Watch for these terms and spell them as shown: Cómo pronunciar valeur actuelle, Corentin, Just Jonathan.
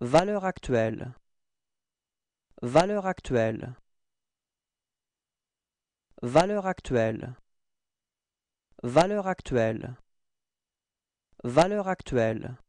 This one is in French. Valeur actuelle. Valeur actuelle. Valeur actuelle. Valeur actuelle. Valeur actuelle.